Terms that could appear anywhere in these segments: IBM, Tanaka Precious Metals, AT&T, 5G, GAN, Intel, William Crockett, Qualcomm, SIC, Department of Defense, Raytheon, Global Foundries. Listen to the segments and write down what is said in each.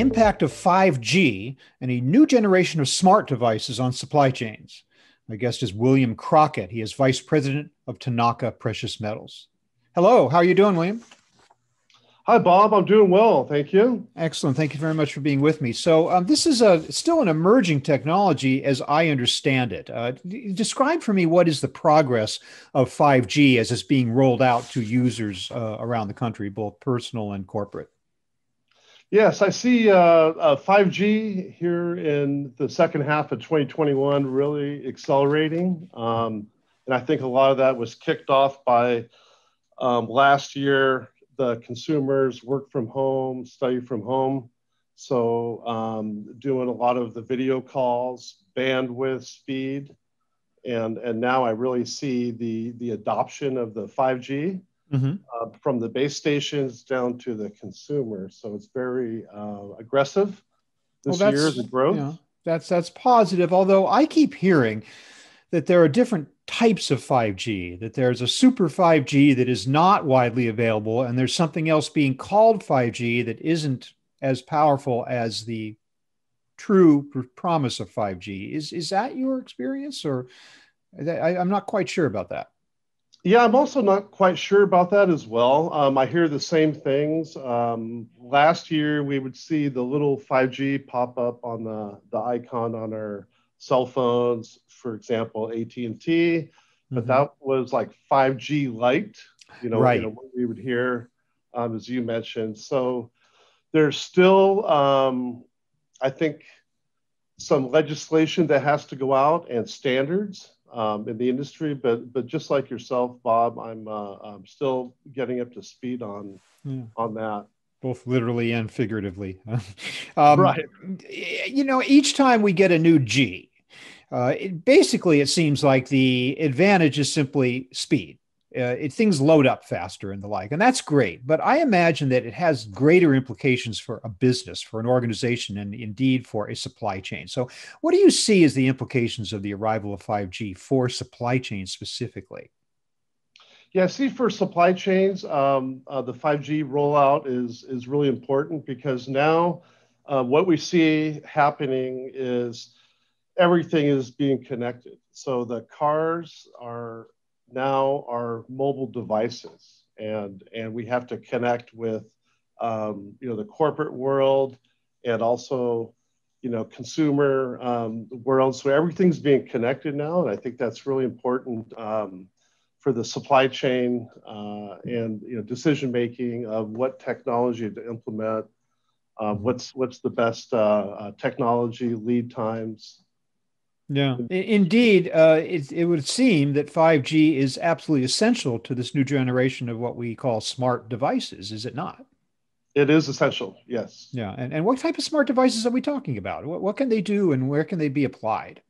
impact of 5G and a new generation of smart devices on supply chains. My guest is William Crockett. He is Vice President of Tanaka Precious Metals. Hello, how are you doing, William? Hi, Bob. I'm doing well. Thank you. Excellent. Thank you very much for being with me. So this is still an emerging technology as I understand it. Describe for me what is the progress of 5G as it's being rolled out to users around the country, both personal and corporate. Yes, I see 5G here in the second half of 2021 really accelerating. And I think a lot of that was kicked off by last year, the consumers work from home, study from home. So doing a lot of the video calls, bandwidth, speed. And now I really see the adoption of the 5G from the base stations down to the consumer. So it's very aggressive this year, the growth. Yeah, that's positive, although I keep hearing that there are different types of 5G, that there's a super 5G that is not widely available, and there's something else being called 5G that isn't as powerful as the true promise of 5G. Is that your experience, or I'm not quite sure about that? Yeah, I'm also not quite sure about that as well. I hear the same things. Last year, we would see the little 5G pop up on the icon on our cell phones, for example, AT&T, but that was like 5G Lite, right. What we would hear, as you mentioned. So there's still, I think, some legislation that has to go out and standards in the industry, but just like yourself, Bob, I'm still getting up to speed on that. Both literally and figuratively. Right. You know, each time we get a new G, it seems like the advantage is simply speed. Things load up faster and the like, and that's great. But I imagine that it has greater implications for a business, for an organization, and indeed for a supply chain. So what do you see as the implications of the arrival of 5G for supply chains specifically? Yeah, I see for supply chains, the 5G rollout is really important because now what we see happening is everything is being connected. So the cars are now our mobile devices, and we have to connect with the corporate world and also consumer world. So everything's being connected now, and I think that's really important for the supply chain and decision making of what technology to implement, what's the best technology, lead times. Yeah, indeed, it would seem that 5G is absolutely essential to this new generation of what we call smart devices, is it not? It is essential, yes. Yeah, and what type of smart devices are we talking about? What can they do and where can they be applied?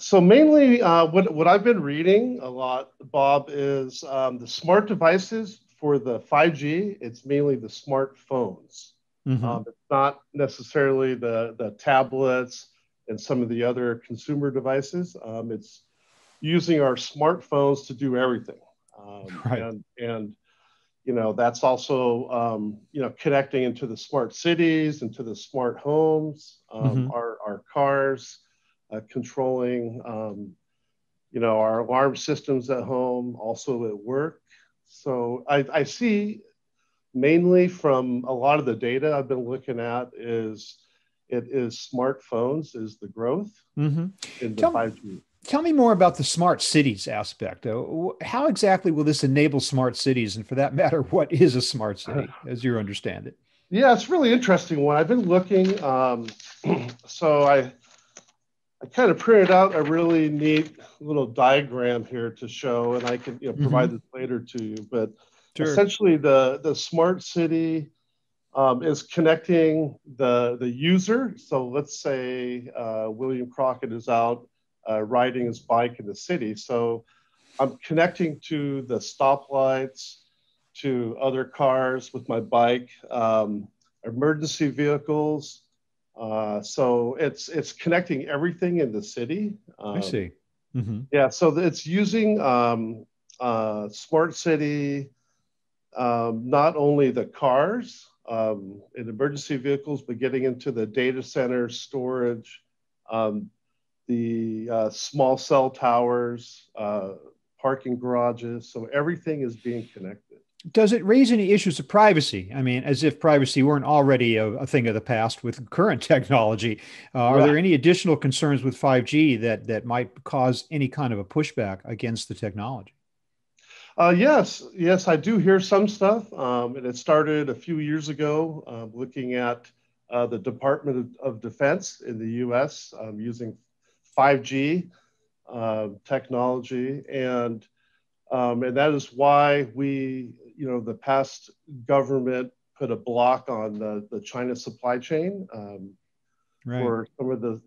So mainly what I've been reading a lot, Bob, is the smart devices for the 5G, it's mainly the smartphones. It's not necessarily the tablets and some of the other consumer devices. It's using our smartphones to do everything. Right. And that's also, connecting into the smart cities, into the smart homes, our cars, controlling, our alarm systems at home, also at work. So I see mainly from a lot of the data I've been looking at is smartphones is the growth in the 5G. Tell me more about the smart cities aspect. How exactly will this enable smart cities? And for that matter, what is a smart city as you understand it? Yeah, it's a really interesting one. I've been looking. So I kind of printed out a really neat little diagram here to show, and I can provide this later to you. But essentially the smart city is connecting the user. So let's say William Crockett is out riding his bike in the city. So I'm connecting to the stoplights, to other cars with my bike, emergency vehicles. So it's connecting everything in the city. I see. Yeah, so it's using smart city, not only the cars, in emergency vehicles, but getting into the data center storage, the small cell towers, parking garages. So everything is being connected. Does it raise any issues of privacy? I mean, as if privacy weren't already a thing of the past with current technology. Right. Are there any additional concerns with 5G that might cause any kind of a pushback against the technology? Yes, I do hear some stuff, and it started a few years ago looking at the Department of Defense in the U.S. Using 5G technology, and that is why we, the past government put a block on the China supply chain right. for some of the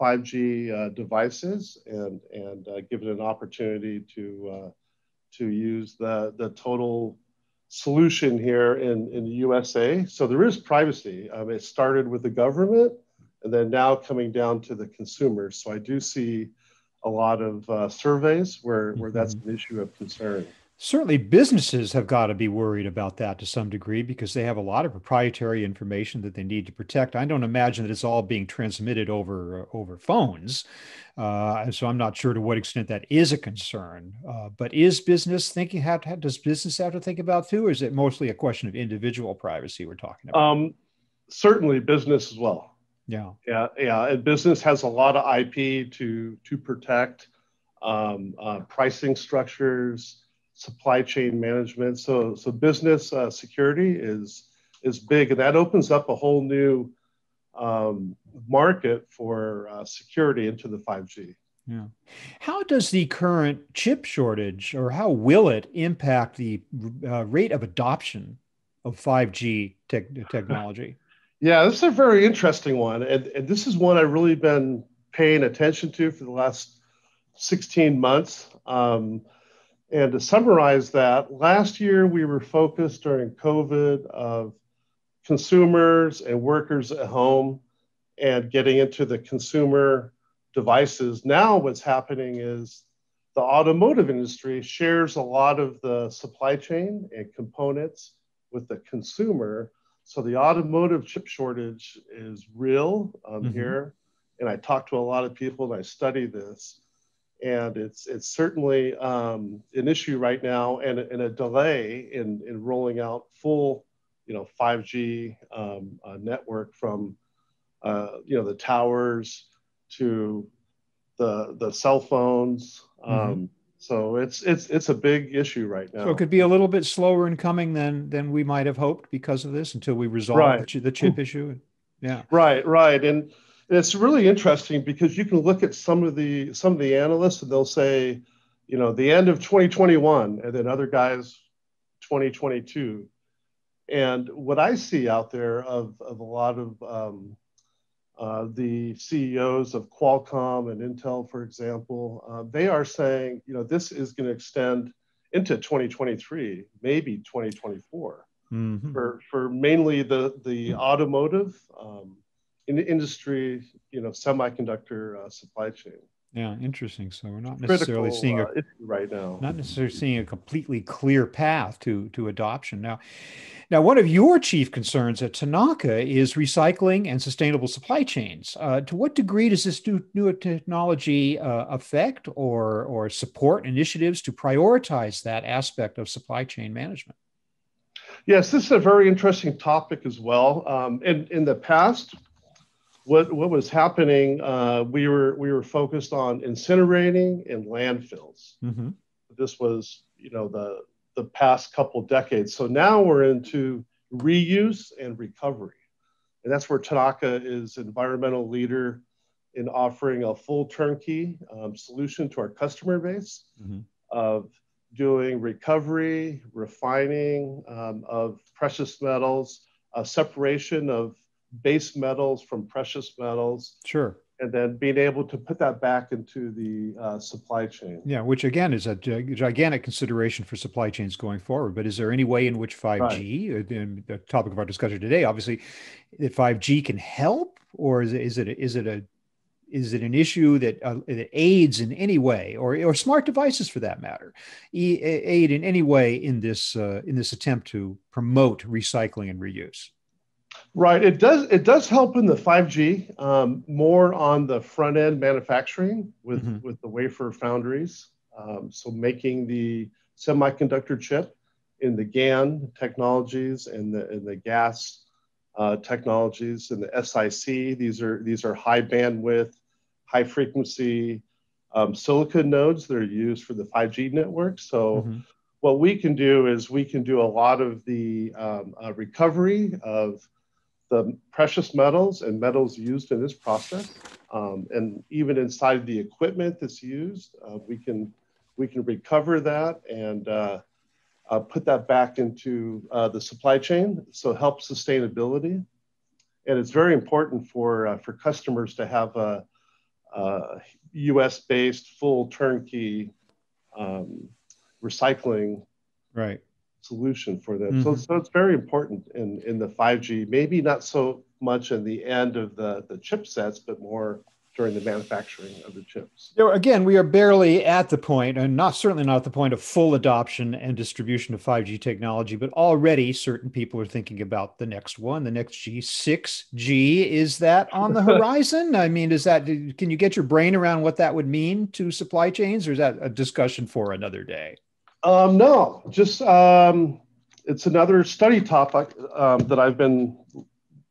5G devices, and give it an opportunity to use the total solution here in the USA. So there is privacy. It started with the government and then now coming down to the consumers. So I do see a lot of surveys where that's an issue of concern. Certainly businesses have got to be worried about that to some degree because they have a lot of proprietary information that they need to protect. I don't imagine that it's all being transmitted over phones. So I'm not sure to what extent that is a concern, but is business thinking, does business have to think about too? Or is it mostly a question of individual privacy we're talking about? Certainly business as well. Yeah. And business has a lot of IP to protect, pricing structures, supply chain management. So business security is big, and that opens up a whole new market for security into the 5G. Yeah. How does the current chip shortage, or how will it impact the rate of adoption of 5G technology? Yeah, this is a very interesting one. And this is one I've really been paying attention to for the last 16 months. And to summarize that, last year we were focused during COVID of consumers and workers at home and getting into the consumer devices. Now what's happening is the automotive industry shares a lot of the supply chain and components with the consumer. So the automotive chip shortage is real here. And I talk to a lot of people and I study this. And it's certainly an issue right now, and a delay in rolling out full, 5G network from, the towers to the cell phones. So it's a big issue right now. So it could be a little bit slower in coming than we might have hoped because of this until we resolve the chip issue. Yeah. Right. And it's really interesting because you can look at some of the analysts and they'll say, the end of 2021, and then other guys, 2022. And what I see out there of a lot of the CEOs of Qualcomm and Intel, for example, they are saying, this is going to extend into 2023, maybe 2024, for mainly the automotive in the industry, semiconductor supply chain. Yeah, interesting. So we're not necessarily seeing right now. Not necessarily seeing a completely clear path to adoption now. Now, one of your chief concerns at Tanaka is recycling and sustainable supply chains. To what degree does this new technology affect or support initiatives to prioritize that aspect of supply chain management? Yes, this is a very interesting topic as well. In the past, What was happening, we were focused on incinerating and landfills. This was, the past couple decades. So now we're into reuse and recovery. And that's where Tanaka is environmental leader in offering a full turnkey solution to our customer base of doing recovery, refining of precious metals, separation of base metals from precious metals. Sure. And then being able to put that back into the supply chain. Yeah, which again is a gigantic consideration for supply chains going forward. But is there any way in which 5G, in the topic of our discussion today, obviously, if 5G can help, or is it an issue that aids in any way, or smart devices for that matter, aid in any way in this attempt to promote recycling and reuse? Right. It does help in the 5G, more on the front end manufacturing with the wafer foundries. So making the semiconductor chip in the GAN technologies and the gas technologies and the SIC. These are high bandwidth, high frequency silicon nodes that are used for the 5G network. So what we can do is we can do a lot of the recovery of the precious metals and metals used in this process. And even inside the equipment that's used, we can recover that and put that back into the supply chain. So help sustainability. And it's very important for customers to have a US-based full turnkey recycling solution for them. So it's very important in the 5G, maybe not so much in the end of the chipsets, but more during the manufacturing of the chips. You know, again, we are barely at the point, and certainly not at the point of full adoption and distribution of 5G technology, but already certain people are thinking about the next one, the next G, 6G. Is that on the horizon? I mean, can you get your brain around what that would mean to supply chains, or is that a discussion for another day? No, just it's another study topic that I've been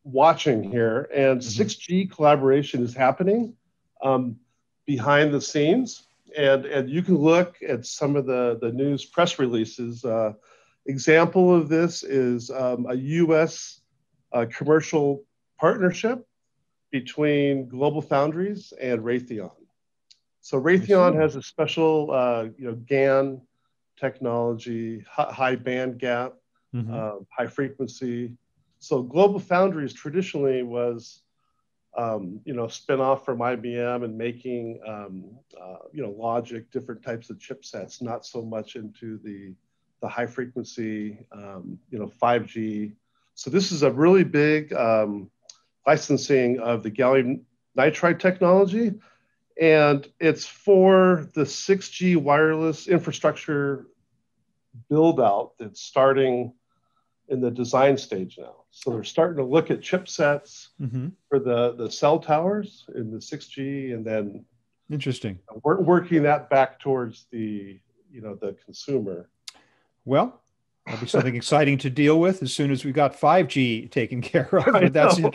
watching here, and 6G collaboration is happening behind the scenes, and you can look at some of the news press releases. Example of this is a U.S. Commercial partnership between Global Foundries and Raytheon. So Raytheon has a special GAN technology, high band gap, high frequency. So Global Foundries traditionally was, spin off from IBM and making, logic, different types of chipsets, not so much into the high frequency, 5G. So this is a really big licensing of the gallium nitride technology, and it's for the 6G wireless infrastructure build out that's starting in the design stage now. So they're starting to look at chipsets for the cell towers in the 6G, and then interesting, we're working that back towards the consumer. Well, that'll be something exciting to deal with as soon as we got 5G taken care of. But that's it.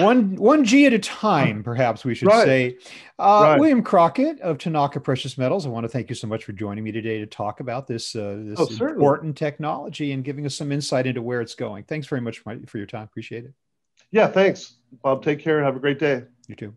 One G at a time, perhaps we should say. William Crockett of Tanaka Precious Metals, I want to thank you so much for joining me today to talk about this, this important technology and giving us some insight into where it's going. Thanks very much for your time. Appreciate it. Yeah, thanks, Bob. Take care and have a great day. You too.